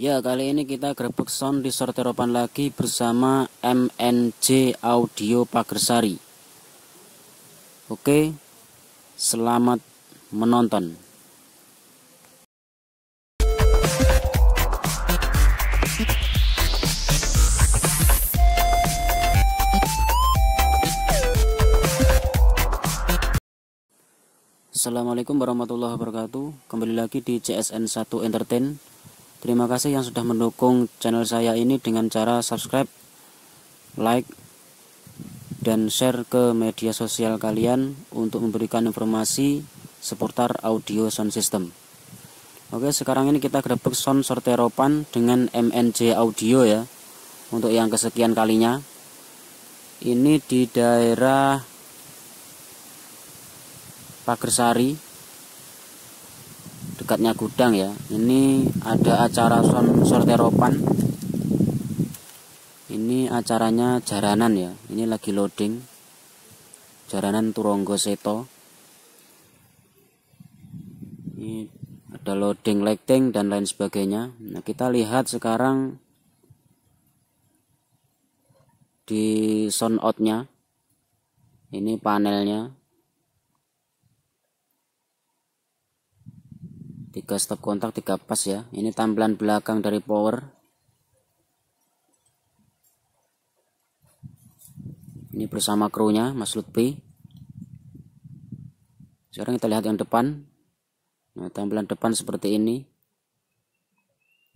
Ya, kali ini kita grebek sound di Sor Teropan lagi bersama MNJ Audio Pagersari. Oke, selamat menonton. Assalamualaikum warahmatullahi wabarakatuh. Kembali lagi di CSN1 Entertain. Terima kasih yang sudah mendukung channel saya ini dengan cara subscribe, like, dan share ke media sosial kalian untuk memberikan informasi seputar audio sound system. Oke, sekarang ini kita grebek sound sor teropan dengan MNJ Audio ya, untuk yang kesekian kalinya. Ini di daerah Pagersari, dekatnya gudang ya. Ini ada acara sor teropan. Ini acaranya Jaranan ya. Ini lagi loading Jaranan Turonggo Seto. Ini ada loading, lighting, dan lain sebagainya. Nah, kita lihat sekarang di sound outnya. Ini panelnya, 3 stop kontak, 3 pas ya. Ini tampilan belakang dari power. Ini bersama krunya Mas Lutfi. Sekarang kita lihat yang depan. Nah, tampilan depan seperti ini.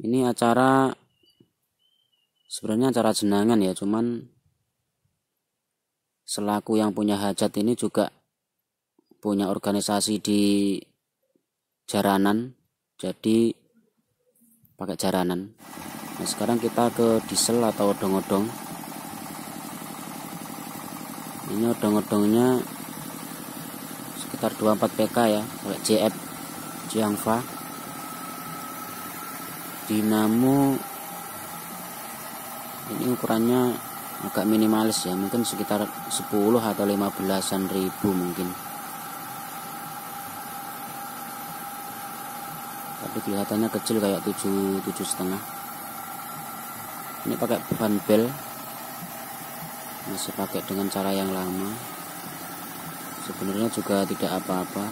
Ini acara, sebenarnya acara jenangan ya, cuman selaku yang punya hajat ini juga punya organisasi di Jaranan, jadi pakai Jaranan. Nah, sekarang kita ke diesel atau odong-odong. Ini odong-odongnya sekitar 24 PK ya, pakai JF Jiangfa. Dinamo ini ukurannya agak minimalis ya, mungkin sekitar 10 atau 15-an ribu mungkin. Tapi kelihatannya kecil, kayak 7,5. Ini pakai beban bel, masih pakai dengan cara yang lama. Sebenarnya juga tidak apa-apa,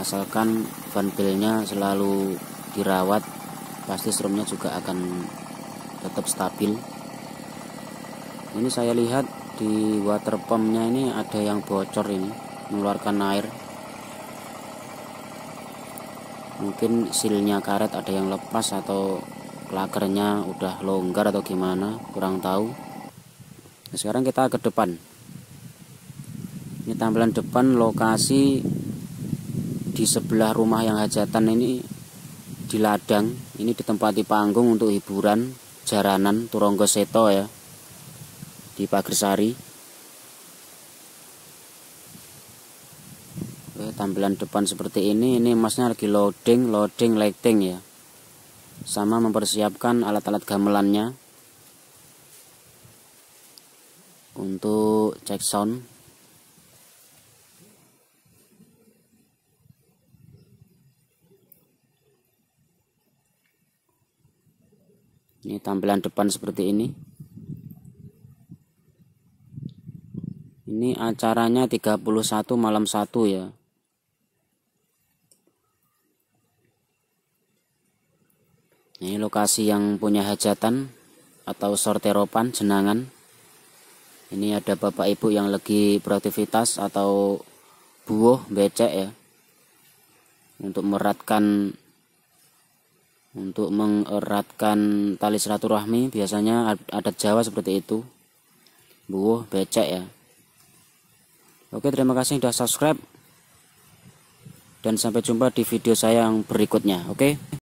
asalkan beban belnya selalu dirawat, pasti strumnya juga akan tetap stabil. Ini saya lihat di water pumpnya ini ada yang bocor, ini mengeluarkan air. Mungkin silnya karet ada yang lepas, atau klakernya udah longgar atau gimana, kurang tahu. Nah, sekarang kita ke depan. Ini tampilan depan, lokasi di sebelah rumah yang hajatan ini di ladang. Ini ditempati panggung untuk hiburan Jaranan Turonggo Seto ya, di Pagersari. Tampilan depan seperti ini. Ini masnya lagi loading lighting ya, sama mempersiapkan alat-alat gamelannya untuk cek sound. Ini tampilan depan seperti ini. Ini acaranya 31 malam 1 ya. Ini lokasi yang punya hajatan atau sor teropan jenangan. Ini ada bapak ibu yang lagi beraktivitas atau buuh becek ya, untuk mengeratkan tali silaturahmi. Biasanya adat Jawa seperti itu, buuh becek ya. Oke, terima kasih sudah subscribe, dan sampai jumpa di video saya yang berikutnya. Oke.